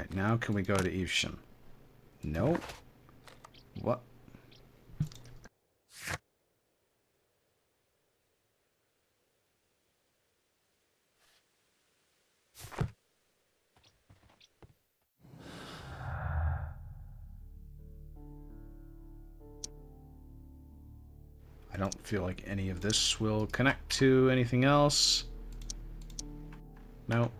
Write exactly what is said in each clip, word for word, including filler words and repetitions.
Alright, now can we go to Evesham? Nope. What? I don't feel like any of this will connect to anything else. Nope.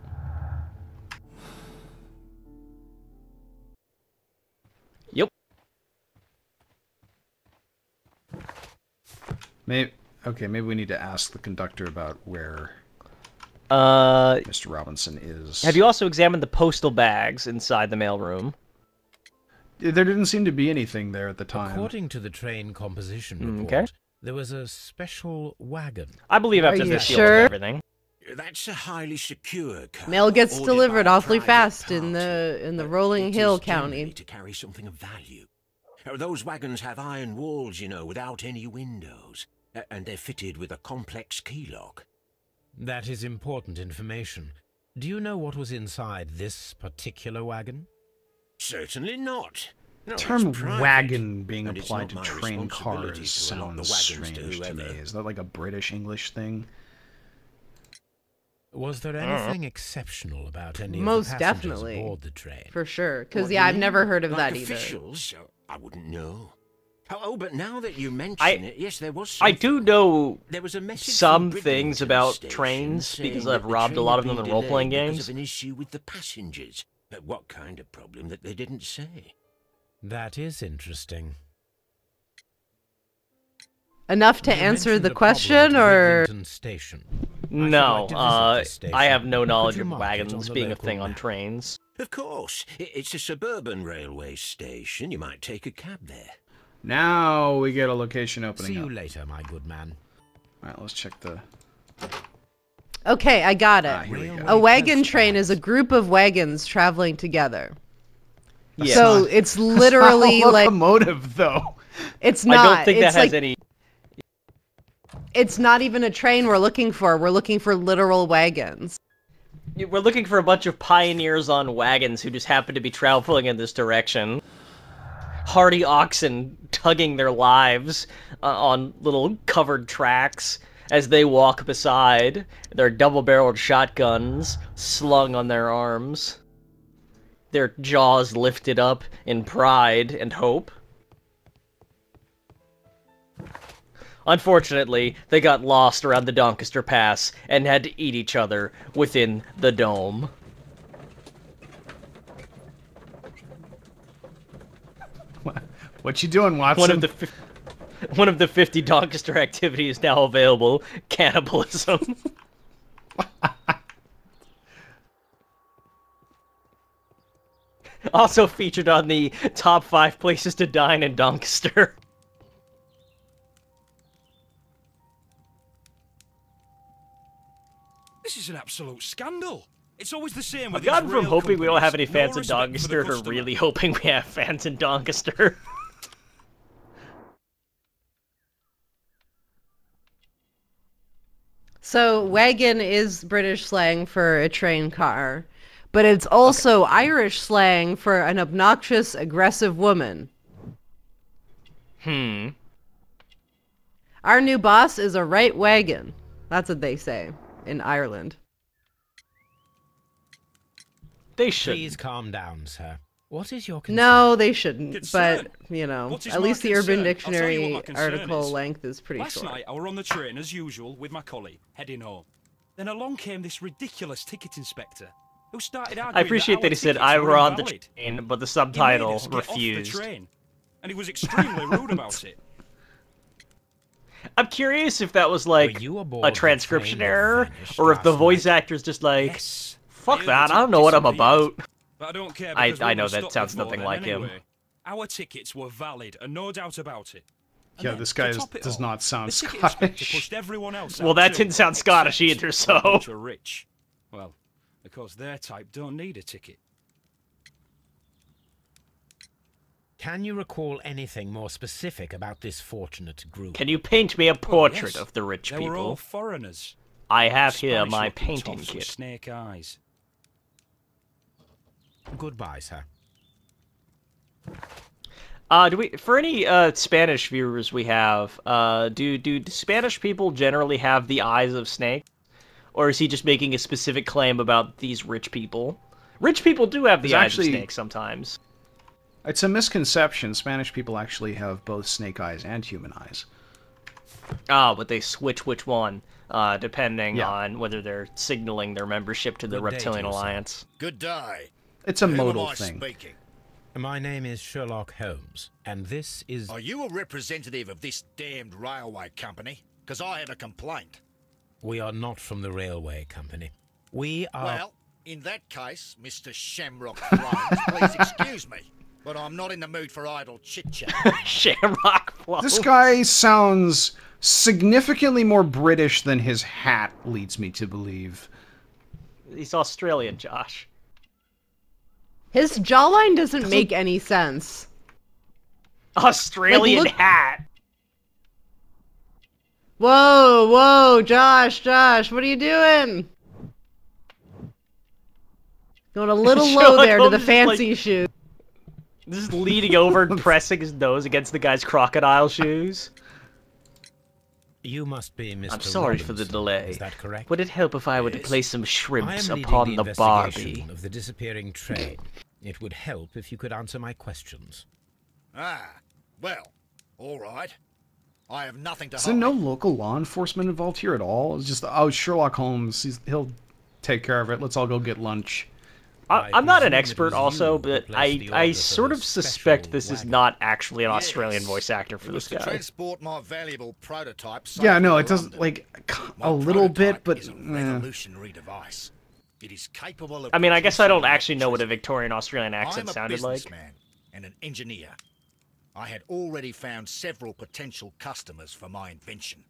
Maybe, okay, maybe we need to ask the conductor about where uh, Mister Robinson is. Have you also examined the postal bags inside the mailroom? There didn't seem to be anything there at the time. According to the train composition report, okay. There was a special wagon. I believe after this deal with everything. That's a highly secure car. Mail gets delivered awfully fast in the in the rolling hill county. To carry something of value. Those wagons have iron walls, you know, without any windows. And they're fitted with a complex key lock. That is important information. Do you know what was inside this particular wagon? Certainly not. No, the term wagon being and applied to train cars sounds strange to, to me. Is that like a British English thing? Was there anything uh, exceptional about any most of the passengers definitely. Aboard the train? For sure. Because, yeah, I've never heard of like that officials, either. I wouldn't know. Oh, but now that you mention I, it, yes, there was something. I do know there was a some things about trains, because I've robbed a lot of them in role-playing games. Because of an issue with the passengers. But what kind of problem that they didn't say? That is interesting. Enough to you answer the, the question, or...? Station. No, I, uh, station. I have no knowledge of wagons being a thing map? On trains. Of course. It's a suburban railway station. You might take a cab there. Now we get a location opening up. See you later, my good man. All right, let's check the... Okay, I got it. Ah, here we go. A wagon train is a group of wagons traveling together. Yeah. So not, it's literally like... a locomotive, though. It's not. I don't think it's that has like, any... It's not even a train we're looking for. We're looking for literal wagons. We're looking for a bunch of pioneers on wagons who just happen to be traveling in this direction. Hardy oxen tugging their lives uh, on little covered tracks as they walk beside their double-barreled shotguns slung on their arms. Their jaws lifted up in pride and hope. Unfortunately, they got lost around the Doncaster Pass and had to eat each other within the dome. What you doing, Watson? One of the one of the fifty Doncaster activities now available: cannibalism. Also featured on the top five places to dine in Doncaster. This is an absolute scandal. It's always the same with I've gone from hoping we don't have any fans in Doncaster to really hoping we have fans in Doncaster. So, wagon is British slang for a train car, but it's also okay. Irish slang for an obnoxious, aggressive woman. Hmm. Our new boss is a right wagon. That's what they say in Ireland. They should. Please calm down, sir. What is your concern? No, they shouldn't, concern? But, you know, at least the concern? Urban Dictionary article is. Length is pretty Last short. Last night, I were on the train, as usual, with my colleague, heading home. Then along came this ridiculous ticket inspector, who started arguing I appreciate that, that he said, I were on invalid. The train, but the subtitle refused. The train, and he was extremely rude about it. I'm curious if that was, like, a transcription error, or if the voice night? Actor's just like, yes. Fuck that, I don't know what I'm about. But I don't care I, I know that sounds nothing like anyway. Him. Our tickets were valid, and no doubt about it. And yeah, this guy is, does all, not sound Scottish. Pushed everyone else well, that didn't sound Scottish either, so... Rich. Well, because their type don't need a ticket. Can you recall anything more specific about this fortunate group? Can you paint me a portrait oh, yes. of the rich they people? They were all foreigners. I have Spanish here my painting kit. Snake eyes. Goodbye, sir. Uh, do we, for any uh, Spanish viewers we have, uh, do, do Spanish people generally have the eyes of snakes? Or is he just making a specific claim about these rich people? Rich people do have the There's eyes actually, of snakes sometimes. It's a misconception. Spanish people actually have both snake eyes and human eyes. Ah, but they switch which one, uh, depending yeah. on whether they're signaling their membership to the Good Reptilian day, Alliance. Good day. It's a Who modal am I thing. Speaking? My name is Sherlock Holmes, and this is... Are you a representative of this damned railway company? Because I have a complaint. We are not from the railway company. We are... Well, in that case, Mister Shamrock Holmes, please excuse me, but I'm not in the mood for idle chit-chat. Shamrock Holmes. This guy sounds significantly more British than his hat leads me to believe. He's Australian, Josh. His jawline doesn't, doesn't make any sense. Australian like, hat. Whoa, whoa, Josh, Josh, what are you doing? Going a little low there to the fancy like, shoes. Just leaning over and pressing his nose against the guy's crocodile shoes. You must be Mister I'm sorry Robinson. For the delay. Is that correct? Would it help if I were yes. to place some shrimps upon the, the Barbie? Of the disappearing train. It would help if you could answer my questions. Ah, well, all right. I have nothing to hide. Is there no local law enforcement involved here at all? It's just, oh, Sherlock Holmes, he's, he'll take care of it. Let's all go get lunch. I, I'm not an expert also, but I, I sort of suspect this wagon. Is not actually an Australian yes. voice actor for this guy. Transport my valuable prototype yeah, no, it doesn't, like, a little bit, but... Is a revolutionary device. It is capable of I mean, I guess I don't actually know what a Victorian Australian accent sounded like. I'm a businessman and an engineer. I had already found several potential customers for my invention.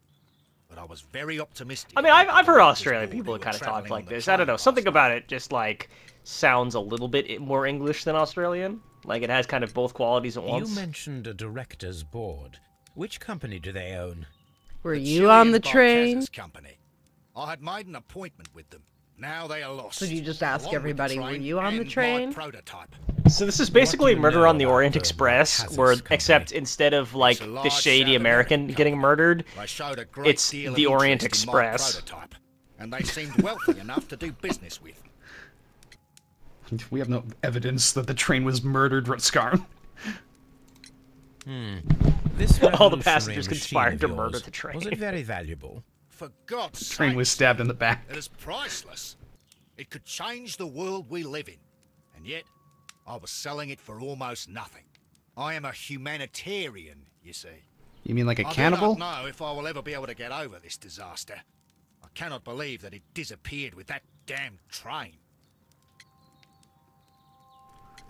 But I was very optimistic. I mean, I've, I've heard Australian people that kind of talk like this. I don't know, something about it just, like... sounds a little bit more English than Australian. Like, it has kind of both qualities at once. You mentioned a director's board. Which company do they own? Were the you on the train? Company. I had made an appointment with them. Now they are lost. So you just ask Along everybody, were you on the train? Prototype. So this is basically Murder on the Orient Express, where except instead of, like, the shady American company. Getting murdered, it's the Orient Express. And they seemed wealthy enough to do business with. We have no evidence that the train was murdered, Rutskarn. Hmm. This all the passengers conspired to murder the train. Was it very valuable? For God's sake, the train was stabbed in the back. It is priceless. It could change the world we live in. And yet, I was selling it for almost nothing. I am a humanitarian, you see. You mean like a I cannibal? I don't know if I will ever be able to get over this disaster. I cannot believe that it disappeared with that damn train.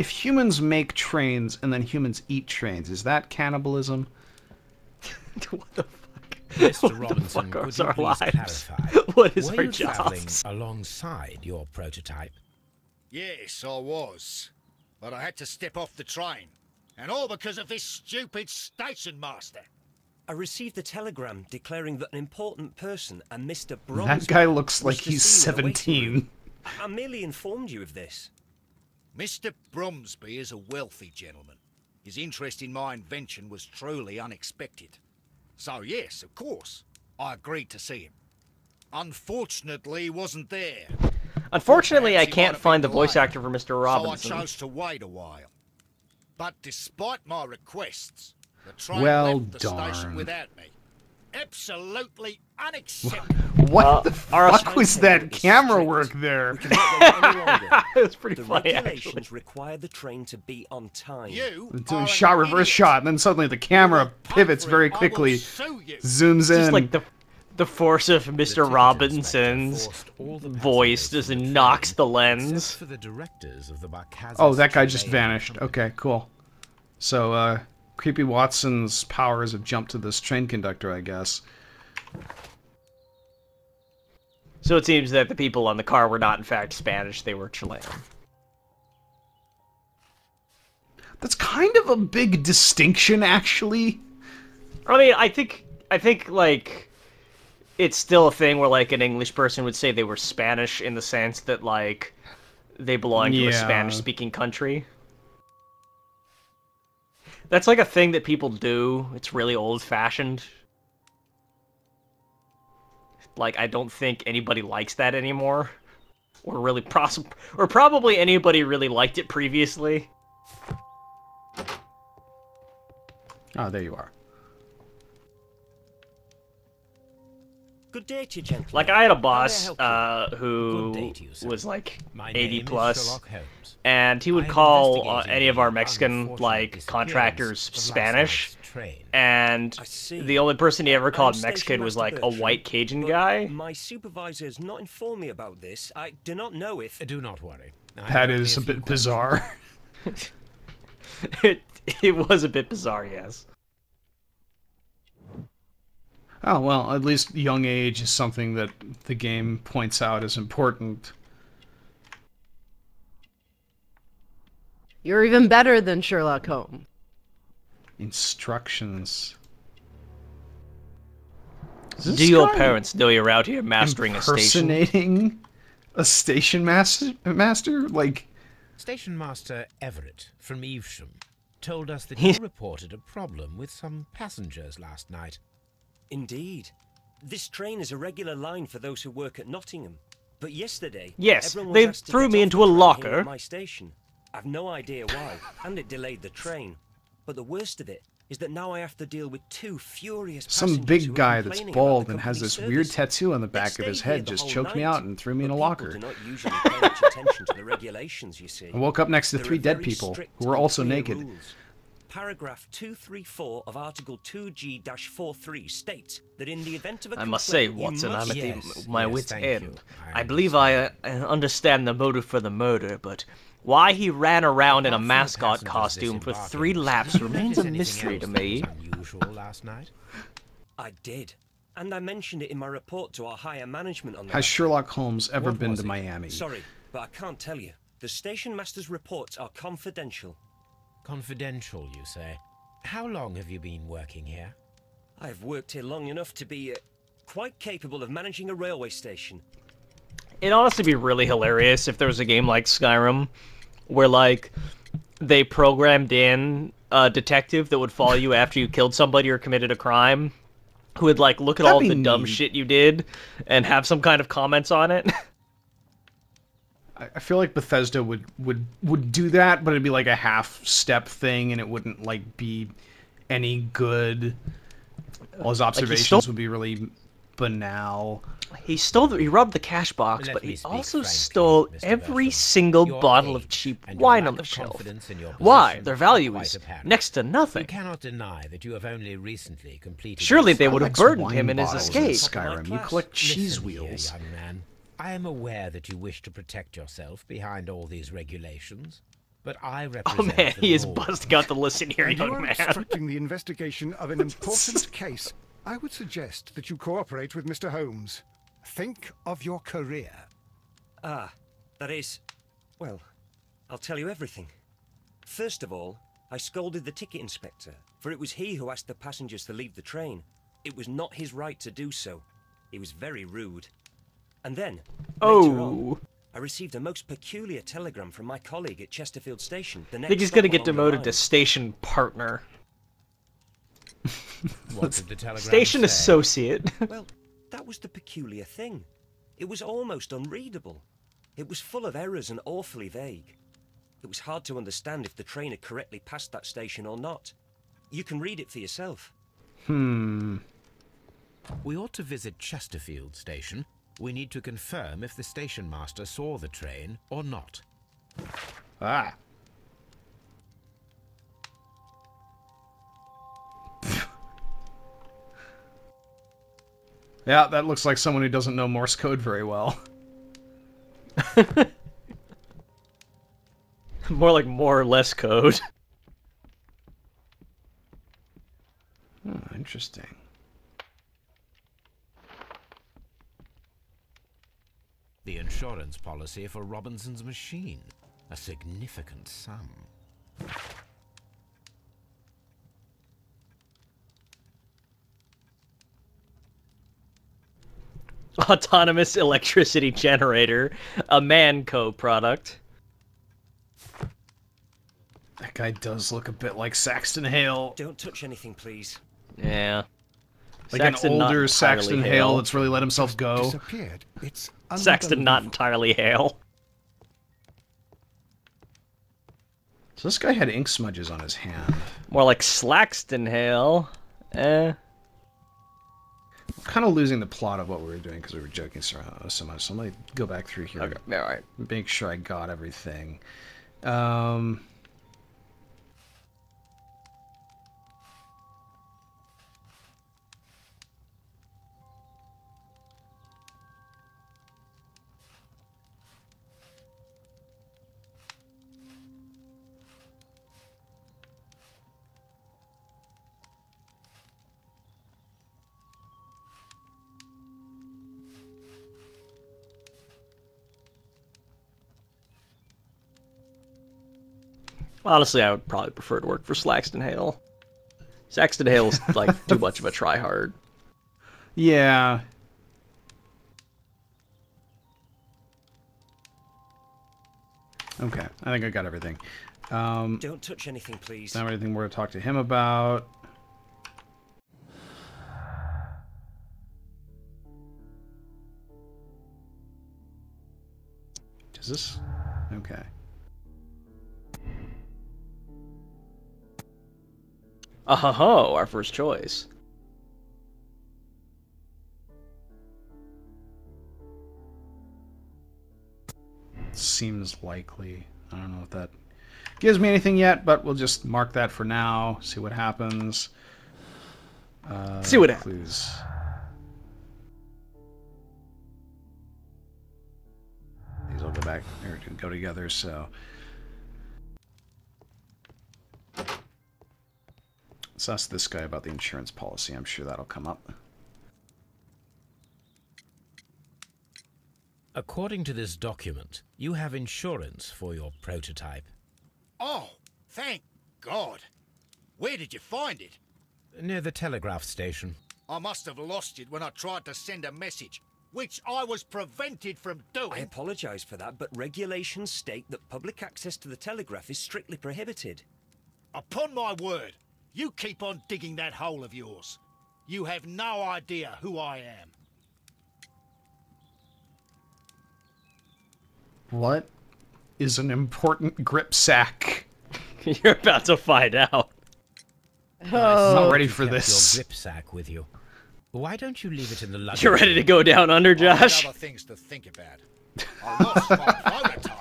If humans make trains and then humans eat trains, is that cannibalism? What the fuck? Mister Robinson, what the fuck are our lives? What is our jobs? Were you traveling alongside your prototype? Yes, I was. But I had to step off the train. And all because of this stupid station master. I received a telegram declaring that an important person and Mister Bromsby... That guy looks like he's seventeen. I merely informed you of this. Mister Bromsby is a wealthy gentleman. His interest in my invention was truly unexpected. So yes, of course, I agreed to see him. Unfortunately, he wasn't there. Unfortunately, I can't find the voice actor for Mister Robinson. So I chose to wait a while. But despite my requests, the train left the station without me. Absolutely unacceptable. What uh, the fuck was that camera work there? It was pretty the funny, actually. Require the train to be on time. You doing shot, reverse idiot. Shot, and then suddenly the camera pivots very quickly, zooms it's in. Just like the, the force of Mister Robinson's voice just knocks the lens. For the directors of the oh, that guy just vanished. Okay, cool. So, uh... Creepy Watson's powers have jumped to this train conductor, I guess. So it seems that the people on the car were not, in fact, Spanish. They were Chilean. That's kind of a big distinction, actually. I mean, I think, I think, like, it's still a thing where, like, an English person would say they were Spanish in the sense that, like... they belong yeah. to a Spanish-speaking country. That's like a thing that people do. It's really old-fashioned. Like, I don't think anybody likes that anymore. Or really pros- or probably anybody really liked it previously. Ah, oh, there you are. Good day to you, gentlemen. Like, I had a boss uh, who was like eighty plus, and he would call uh, any of our Mexican like contractors Spanish, and the only person he ever called Mexican was like a white Cajun guy. My supervisor has not informed me about this. I do not know if. Do not worry. That is a bit bizarre. it it was a bit bizarre, yes. Oh, well, at least young age is something that the game points out as important. You're even better than Sherlock Holmes. Instructions. Do your parents know you're out here mastering a station? Impersonating a station master? master? Like... Station Master Everett from Evesham told us that he reported a problem with some passengers last night. Indeed. This train is a regular line for those who work at Nottingham. But yesterday... Yes, they threw me into a locker. My station. I've no idea why, and it delayed the train. But the worst of it is that now I have to deal with two furious passengers. Some big guy that's bald and has this weird tattoo on the back of his head just choked me out and threw me in a locker. People do not usually pay much attention to the regulations, you see. I woke up next to three dead people who were also naked. Paragraph two three four of Article two G dash forty-three states that in the event of a I must say, Watson, must... I'm at the, yes, my yes, wit's end. I, I believe I uh, understand the motive for the murder, but why he ran around in a mascot costume for three laps remains a mystery to me. Unusual last night? I did, and I mentioned it in my report to our higher management on the... Has Sherlock Holmes ever what been to it? Miami? Sorry, but I can't tell you. The station master's reports are confidential. Confidential, you say? How long have you been working here? I've worked here long enough to be uh, quite capable of managing a railway station. It'd honestly be really hilarious if there was a game like Skyrim where, like, they programmed in a detective that would follow you after you killed somebody or committed a crime, who would, like, look at That'd all the neat. dumb shit you did and have some kind of comments on it. I feel like Bethesda would, would, would do that, but it'd be like a half-step thing, and it wouldn't, like, be any good. All his observations like stole, would be really banal. He stole the, he robbed the cash box, Let but he also frankly, stole Mister every Bertrand. single your bottle of cheap wine on the shelf. Why? Their value is next to nothing. You cannot deny that you have only recently completed Surely they would have burdened him in his escape. In Skyrim, you collect cheese Listen wheels. Here, young man. I am aware that you wish to protect yourself behind all these regulations, but I represent... Oh man, he is busting out the list in here, young man. You are obstructing the investigation of an important case. I would suggest that you cooperate with Mister Holmes. Think of your career. Ah, that is... Well, I'll tell you everything. First of all, I scolded the ticket inspector, for it was he who asked the passengers to leave the train. It was not his right to do so. He was very rude. And then, oh. later on, I received a most peculiar telegram from my colleague at Chesterfield Station. The next I think he's going to get demoted to station partner. What did the telegram Station say? associate. Well, that was the peculiar thing. It was almost unreadable. It was full of errors and awfully vague. It was hard to understand if the train had correctly passed that station or not. You can read it for yourself. Hmm. We ought to visit Chesterfield Station. We need to confirm if the station master saw the train or not. Ah. Yeah, that looks like someone who doesn't know Morse code very well. More like more or less code. Oh, interesting. The insurance policy for Robinson's machine. A significant sum. Autonomous electricity generator. A Manco product. That guy does look a bit like Saxton Hale. Don't touch anything, please. Yeah. Like Saxton, an older Saxton Hale. Hale that's really let himself go. Disappeared. It's Saxton not entirely Hale. So this guy had ink smudges on his hand. More like Slaxton Hale. Eh. I'm kind of losing the plot of what we were doing because we were joking so much. So let me go back through here. Okay. All right. Make sure I got everything. Um... Honestly, I would probably prefer to work for Slaxton Hale. Saxton Hale's, like, too much of a tryhard. Yeah. Okay, I think I got everything. Um, Don't touch anything, please. Not anything more to talk to him about. Does this? Okay. Ahaho, our first choice. Seems likely. I don't know if that gives me anything yet, but we'll just mark that for now. See what happens. Uh, see what happens. Clues. These all go back or go together. So. Let's ask this guy about the insurance policy. I'm sure that'll come up. According to this document, you have insurance for your prototype. Oh, thank God. Where did you find it? Near the telegraph station. I must have lost it when I tried to send a message, which I was prevented from doing. I apologize for that, but regulations state that public access to the telegraph is strictly prohibited. Upon my word. You keep on digging that hole of yours. You have no idea who I am. What is an important grip sack? You're about to find out. Oh. I'm not ready for this. Your grip sack with you. Why don't you leave it in the luggage? You're ready to go down under, Josh. I have other things to think about. I lost my prototype,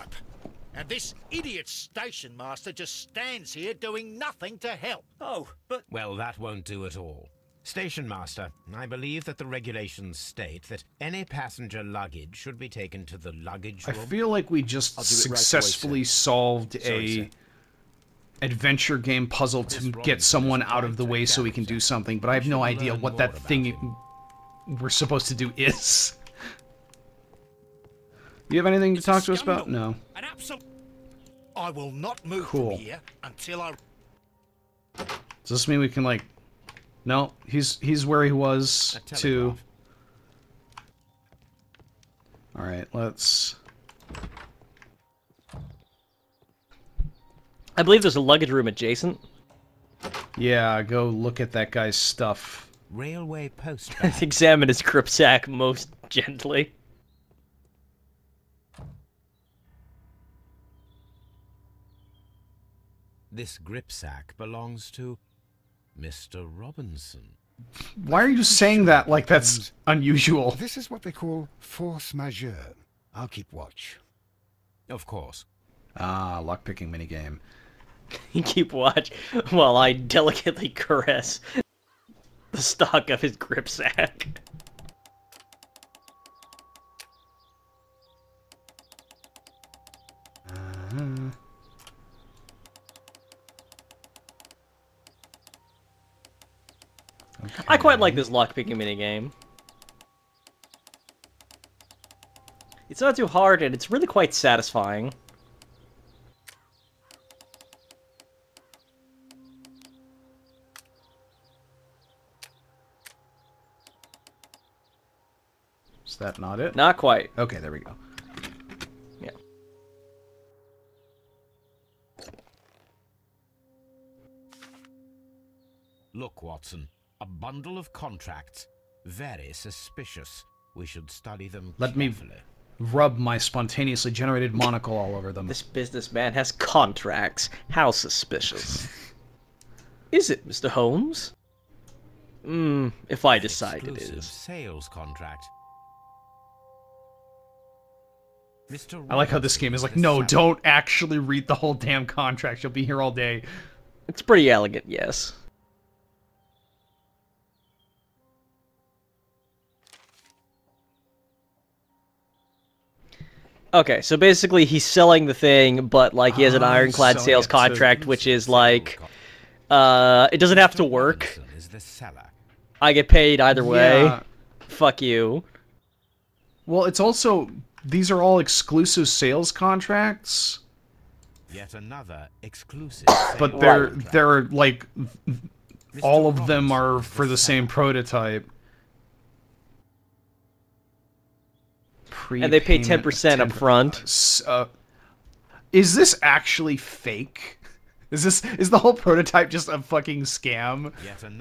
and this idiot station master just stands here doing nothing to help. Oh, but... Well, that won't do at all. Station master, I believe that the regulations state that any passenger luggage should be taken to the luggage room. I feel like we just successfully solved a adventure game puzzle to get someone out of the way so we can do something, but I have no idea what that thing we're supposed to do is. Do you have anything to talk to us about? No. I will not move cool. from here until I... Does this mean we can, like... No, he's he's where he was, too. Alright, let's... I believe there's a luggage room adjacent. Yeah, go look at that guy's stuff. Railway post. Examine his grip sack most gently. This gripsack belongs to Mister Robinson. Why are you saying that like that's unusual? This is what they call force majeure. I'll keep watch. Of course. Ah, lockpicking minigame. Keep watch while I delicately caress the stock of his gripsack. Uh-huh. Okay. I quite like this lockpicking minigame. It's not too hard, and it's really quite satisfying. Is that not it? Not quite. Okay, there we go. Yeah. Look, Watson, a bundle of contracts. Very suspicious. We should study them Let carefully. me rub my spontaneously generated monocle all over them. This businessman has contracts. How suspicious. Is it, Mister Holmes? Mm, if I decide Exclusive it is. Sales contract. Mister I like how this game is like, no, don't actually read the whole damn contract. You'll be here all day. It's pretty elegant, yes. Okay, so basically he's selling the thing, but like he has an ironclad sales contract, which is like, uh, it doesn't have to work. I get paid either way. Yeah. Fuck you. Well, it's also, these are all exclusive sales contracts. Yet another exclusive. But they're contract. they're like, all of them are for the same prototype. And they pay ten percent up front. Uh, is this actually fake? Is this is the whole prototype just a fucking scam?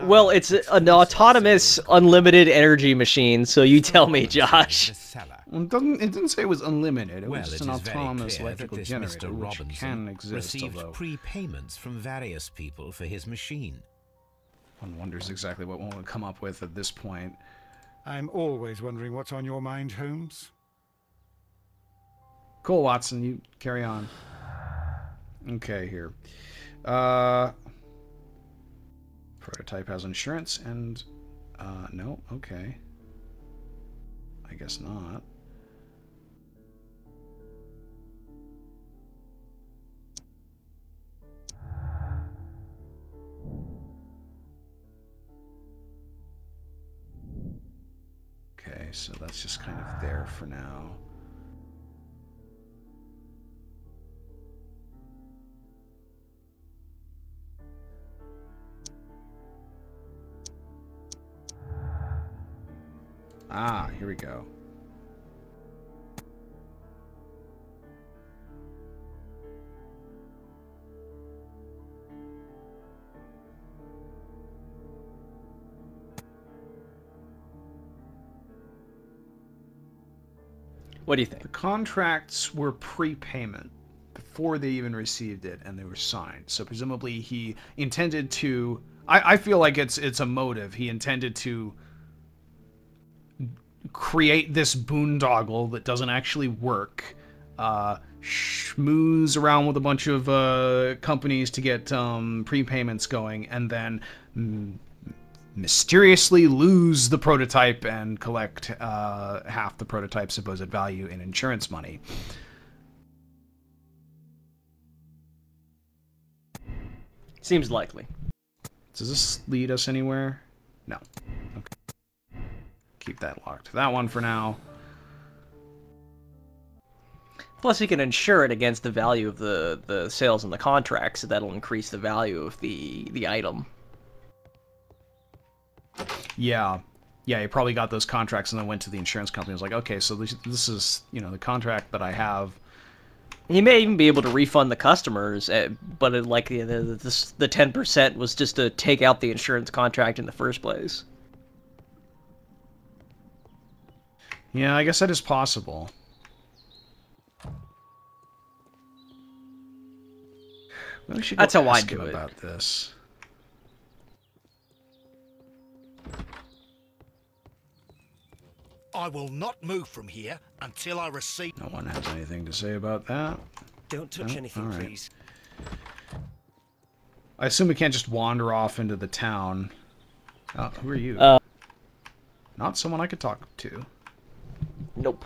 Well, it's an autonomous, unlimited energy machine, so you tell me, Josh. It doesn't, it didn't say it was unlimited. It was well, just an autonomous electrical generator, Mister Robinson which can exist, received although... prepayments from various people for his machine. One wonders exactly what one would come up with at this point. I'm always wondering what's on your mind, Holmes. Cool, Watson. You carry on. Okay, here. Uh, prototype has insurance and... Uh, no? Okay. I guess not. Okay, so that's just kind of there for now. Ah, here we go. What do you think? The contracts were prepayment before they even received it, and they were signed. So presumably he intended to... I, I feel like it's it's a motive. He intended to... create this boondoggle that doesn't actually work, uh, schmooze around with a bunch of uh, companies to get um, prepayments going, and then m mysteriously lose the prototype and collect uh, half the prototype's supposed value in insurance money. Seems likely. Does this lead us anywhere? No. Okay. Keep that locked. That one for now. Plus, you can insure it against the value of the the sales and the contract, so that'll increase the value of the the item. Yeah, yeah. You probably got those contracts and then went to the insurance company. And was like, okay, so this, this is you know the contract that I have. You may even be able to refund the customers, but it, like the the the ten percent was just to take out the insurance contract in the first place. Yeah, I guess that is possible. Maybe we should go That's how I do it. about this. I will not move from here until I receive. No one has anything to say about that. Don't touch no? anything, right. please. I assume we can't just wander off into the town. Oh, who are you? Uh, Not someone I could talk to. Nope.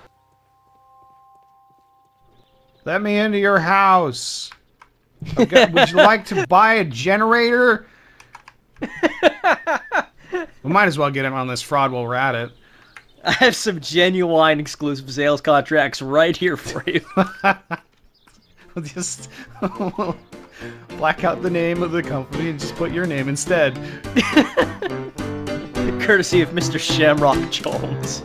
Let me into your house. Okay, would you like to buy a generator? We might as well get in on this fraud while we're at it. I have some genuine exclusive sales contracts right here for you. We'll just we'll black out the name of the company and just put your name instead. Courtesy of Mister Shamrock Jones.